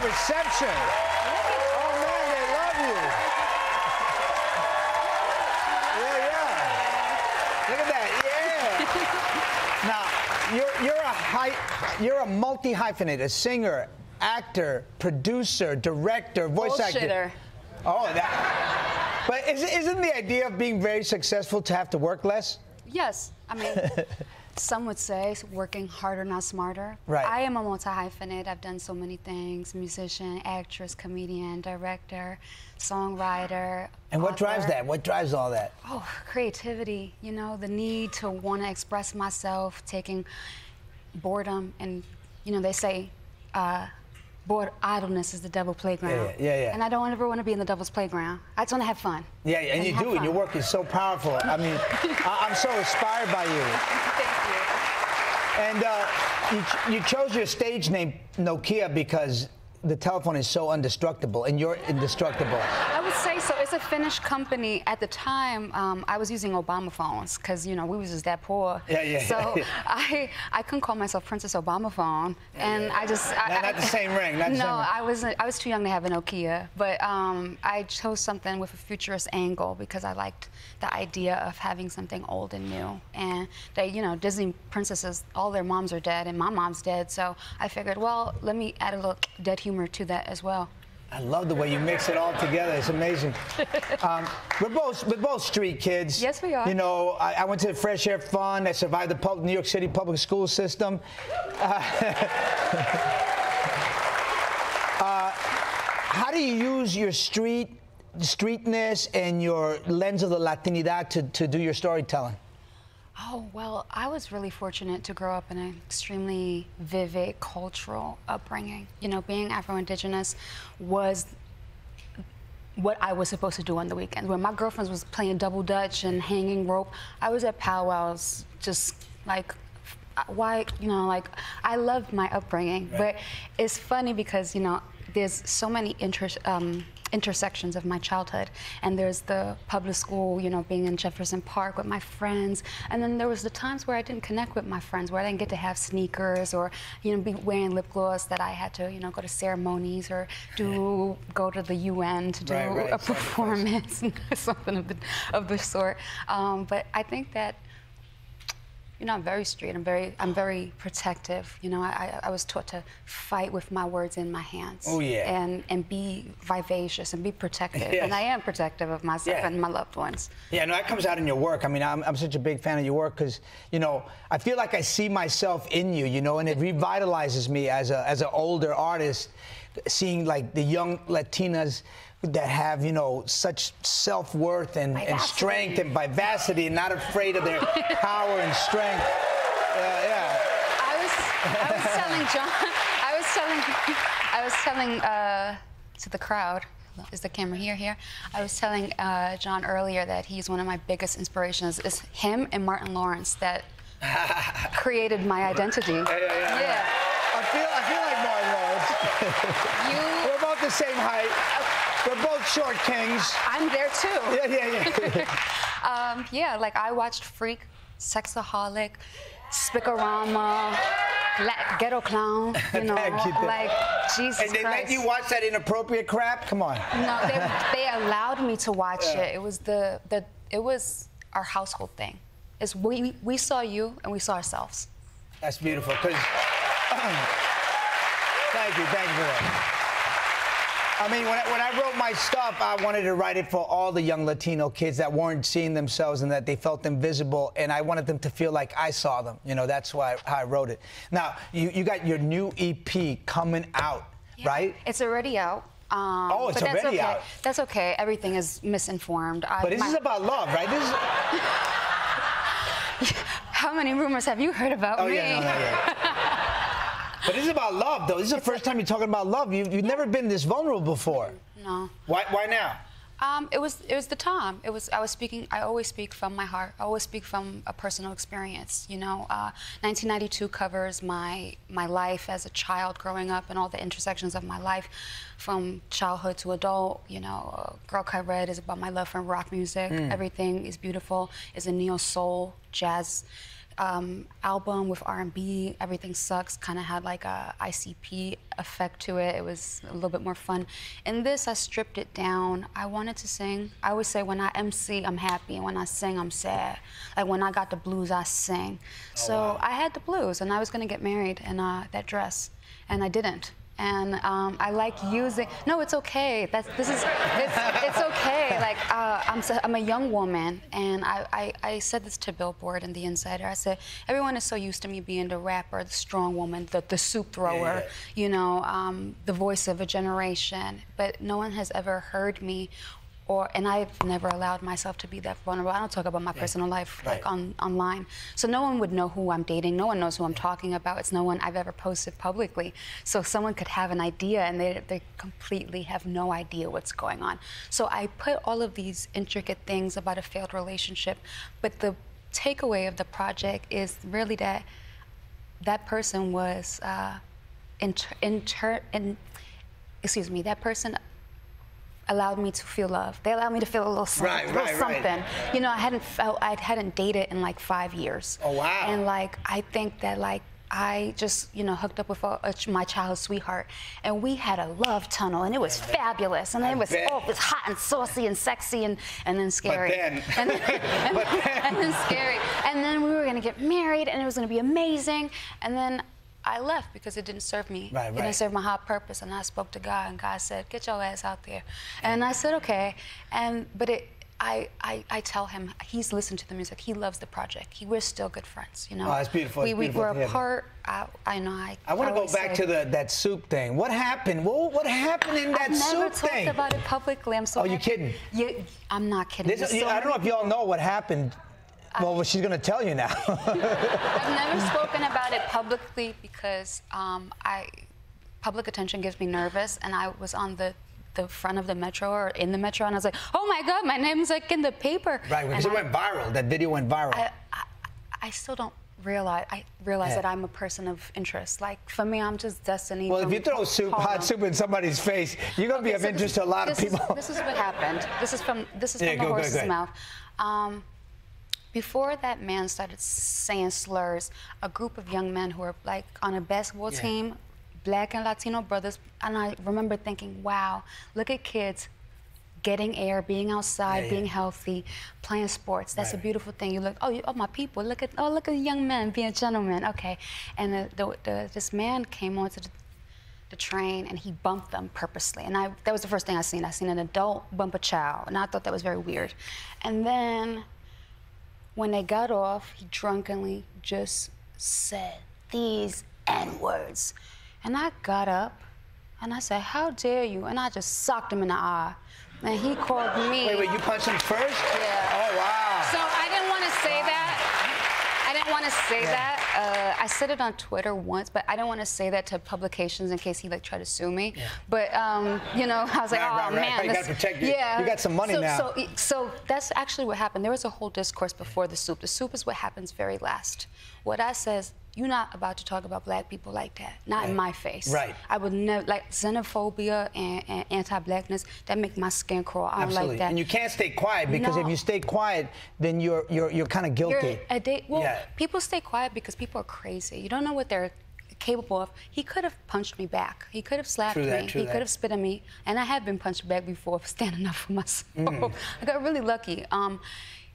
that reception. Oh, man, they love you. Yeah, yeah. Look at that. Yeah. Now, you're a multi-hyphenate, a singer, actor, producer, director, voice actor. Oh, that. But isn't the idea of being very successful to have to work less? Yes. I mean, some would say working harder, not smarter. Right. I am a multi-hyphenate. I've done so many things: musician, actress, comedian, director, songwriter. And what drives that? What drives all that? Oh, creativity. You know, the need to want to express myself, taking boredom, and you know, they say, bored idleness is the devil's playground. Yeah, yeah, yeah. And I don't ever want to be in the devil's playground. I just want to have fun. Yeah, yeah, and you do, fun. And your work is so powerful. I mean, I'm so inspired by you. Thank you. And you chose your stage name, Nokia, because the telephone is so indestructible, and you're indestructible. I would say so. It's a Finnish company. At the time, I was using Obama phones because, you know, we was just that poor. Yeah, yeah. So yeah. I couldn't call myself Princess Obama phone, and yeah. I just not the same ring. Not the same ring. I was too young to have a Nokia, but I chose something with a futurist angle because I liked the idea of having something old and new. And they, you know, Disney princesses, all their moms are dead, and my mom's dead. So I figured, well, let me add a little dead humor to that as well. I love the way you mix it all together. It's amazing. We're both street kids. Yes, we are. You know, I went to the Fresh Air Fund. I survived the New York City public school system. How do you use your streetness and your lens of the Latinidad to do your storytelling? Oh, well, I was really fortunate to grow up in an extremely vivid cultural upbringing. You know, being Afro-Indigenous was what I was supposed to do on the weekends. When my girlfriends was playing double dutch and hanging rope, I was at powwows just like, why, you know, like, I loved my upbringing. Right. But it's funny because, you know, there's so many intersections of my childhood, and there's the public school, you know, being in Jefferson Park with my friends, and then there was the times where I didn't connect with my friends, where I didn't get to have sneakers or, you know, be wearing lip gloss, that I had to, you know, go to ceremonies or go to the UN to do a performance, something of the sort. But I think that, you know, I'm very straight. I'm very protective. You know, I was taught to fight with my words in my hands. Oh yeah. And be vivacious and be protective. Yes. And I am protective of myself and my loved ones. Yeah, no, that comes out in your work. I mean, I'm such a big fan of your work because, you know, I feel like I see myself in you. You know, and it revitalizes me as an older artist, seeing like the young Latinas that have, you know, such self-worth and strength and vivacity and not afraid of their power and strength. Yeah. I was telling John, I was telling to the crowd, is the camera here? I was telling John earlier that he's one of my biggest inspirations. It's him and Martin Lawrence that created my identity. Yeah. I feel like Martin Lawrence. We're about the same height. We're both short kings. I'm there too. Yeah. Yeah, like I watched Freak, Sexaholic, Spicarama, Black, Ghetto Clown, you know, like Jesus Christ. And they let you watch that inappropriate crap? Come on. No, they allowed me to watch it. It was it was our household thing. It's we saw you and we saw ourselves. That's beautiful. Because thank you for that. I mean, when I wrote my stuff, I wanted to write it for all the young Latino kids that weren't seeing themselves and that they felt invisible, and I wanted them to feel like I saw them. You know, that's why how I wrote it. Now, you got your new EP coming out, right? It's already out. Oh, it's already out. That's okay. Everything is misinformed. But this is about love, right? This is... How many rumors have you heard about me? Yeah, yeah. But this is about love, though. This is the first time you're talking about love. You've never been this vulnerable before. No. Why now? It was the time. I always speak from my heart. I always speak from a personal experience. You know, 1992 covers my life as a child growing up and all the intersections of my life, from childhood to adult. You know, Girl Code Red is about my love for rock music. Everything is Beautiful is a neo soul jazz album with R&B, Everything Sucks, kind of had like a ICP effect to it. It was a little bit more fun. In this, I stripped it down. I wanted to sing. I always say when I MC, I'm happy, and when I sing, I'm sad. Like when I got the blues, I sing. So I had the blues, and I was gonna get married in that dress, and I didn't. And I like using, no, it's okay. It's okay. Like, I'm a young woman, and I said this to Billboard and The Insider. I said, everyone is so used to me being the rapper, the strong woman, the soup thrower, you know, the voice of a generation. But no one has ever heard me, and I've never allowed myself to be that vulnerable. I don't talk about my personal life like online. So no one would know who I'm dating. No one knows who I'm talking about. It's no one I've ever posted publicly. So someone could have an idea and they completely have no idea what's going on. So I put all of these intricate things about a failed relationship, but the takeaway of the project is really that that person was, that person allowed me to feel love. They allowed me to feel a little something. You know, I hadn't felt, I hadn't dated in like 5 years. Oh, wow. And like, I think that like, I just, you know, hooked up with my childhood sweetheart, and we had a love tunnel, and it was fabulous, and it was hot and saucy and sexy and then scary. And then scary. And then we were gonna get married, and it was gonna be amazing, and then I left because it didn't serve me. It didn't serve my high purpose, and I spoke to God, and God said, "Get your ass out there." And I said, "Okay." And I tell him, he's listened to the music. He loves the project. We're still good friends, you know. Oh, it's beautiful. We were apart. I know. I want to go back to that soup thing. What happened? What happened in that soup thing? I've never talked about it publicly. I'm so. Oh, you kidding? I'm not kidding. I don't know if y'all know what happened. Well, she's going to tell you now. I've never spoken about it publicly because public attention gives me nervous, and I was on the front of the metro or in the metro, and I was like, oh my God, my name's like in the paper. Right, because it went viral. That video went viral. I still don't realize. I realize that I'm a person of interest. Like, for me, I'm just Destiny. Well, if you throw hot soup in somebody's face, you're going to be of interest to a lot of people. This is what happened. This is from the horse's mouth. Before that man started saying slurs, a group of young men who were like on a basketball team, Black and Latino brothers, and I remember thinking, wow, look at kids getting air, being outside, being healthy, playing sports. That's a beautiful thing. You look, oh, my people, look at young men being gentlemen, okay. And this man came onto the train, and he bumped them purposely. And that was the first thing I seen. I seen an adult bump a child, and I thought that was very weird. And then, when they got off, he drunkenly just said these N-words. And I got up, and I said, how dare you? And I just socked him in the eye. And he called me. Wait, you punched him first? Yeah. Oh, wow. So I didn't want to say that. I didn't want to say that. I said it on Twitter once, but I didn't want to say that to publications in case he like tried to sue me. Yeah. But, you know, I was like, man. You got to protect you. Yeah. You got some money now. So that's actually what happened. There was a whole discourse before the soup. The soup is what happens very last. What I said is, you're not about to talk about Black people like that. Not in my face. Right. I would never, like xenophobia and anti-Blackness, that make my skin crawl. I don't like that. And you can't stay quiet, because if you stay quiet, then you're kind of guilty. People stay quiet because people are crazy. You don't know what they're capable of. He could have punched me back. He could have slapped me. He could have spit at me. And I have been punched back before for standing up for myself. I got really lucky.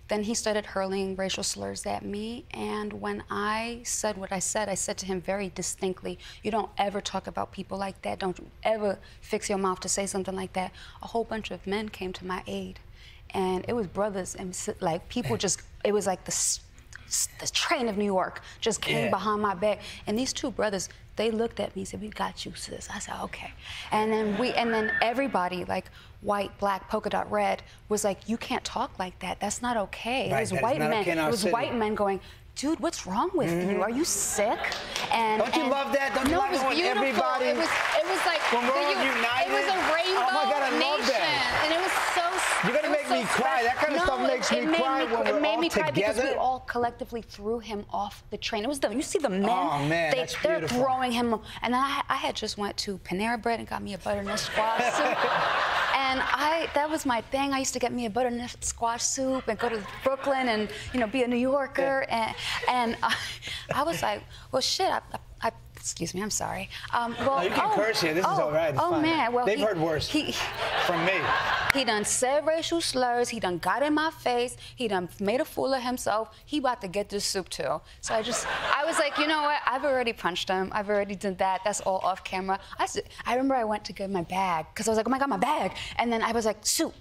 Then he started hurling racial slurs at me, and when I said what I said to him very distinctly, you don't ever talk about people like that, don't you ever fix your mouth to say something like that. A whole bunch of men came to my aid, and it was brothers, and like people just, it was like the train of New York just came behind my back, and these two brothers, they looked at me and said, we got you, sis. I said, okay. And then everybody, like white, black, polka dot, red, was like, you can't talk like that. That's not okay. Right, it was white men going, dude, what's wrong with you? Are you sick? And don't you love that? Don't you love it was beautiful. Everybody? It was like, it was a rainbow nation. And it was so you're gonna make me cry. That kind of stuff makes me cry when we're all together. It made me cry because we all collectively threw him off the train. It was you see the men? Oh man, that's beautiful. They're throwing him, and I had just went to Panera Bread and got me a butternut squash soup. And that was my thing. I used to get me a butternut squash soup and go to Brooklyn and, you know, be a New Yorker. And I was like, well, shit, excuse me, I'm sorry. Well, no, you can curse here. This is all right. It's fine. Man. Well, They've heard worse from me. He done said racial slurs. He done got in my face. He done made a fool of himself. He about to get this soup, too. So I was like, you know what? I've already punched him. I've already done that. That's all off camera. I remember I went to get my bag because I was like, oh, my God, my bag. And then I was like, soup.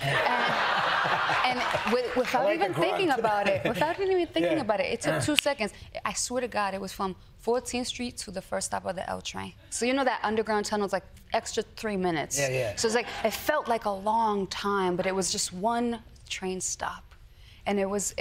and without like even thinking about it, it took 2 seconds. I swear to God, it was from 14th Street to the first stop of the L train. So you know that underground tunnel is like extra 3 minutes. Yeah, yeah. So it's like, it felt like a long time, but it was just one train stop. And it was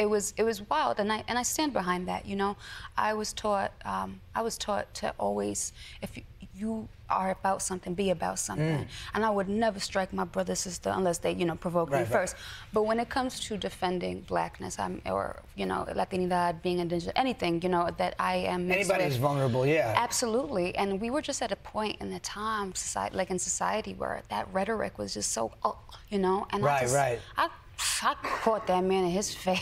wild, and I stand behind that, you know? I was taught to always, if you are about something, be about something. And I would never strike my brother, sister, unless they, you know, provoke me first. But when it comes to defending blackness, or, you know, Latinidad, being indigenous, anything, you know, that I am mixed with. Anybody's vulnerable, yeah. Absolutely. And we were just at a point in the time, in society, where that rhetoric was just so, you know? And I caught that man in his face.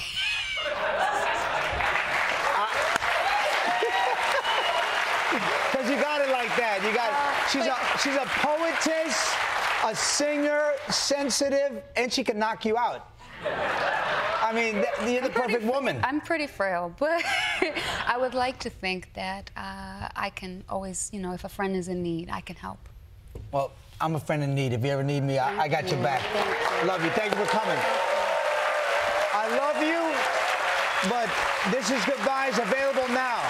Because you got it like that. You got it. She's a poetess, a singer, sensitive, and she can knock you out. I mean, you're the perfect woman. I'm pretty frail, but I would like to think that I can always, you know, if a friend is in need, I can help. Well, I'm a friend in need. If you ever need me, I got your back. Love you. Thank you for coming. I love you, but This Is Goodbye is available now.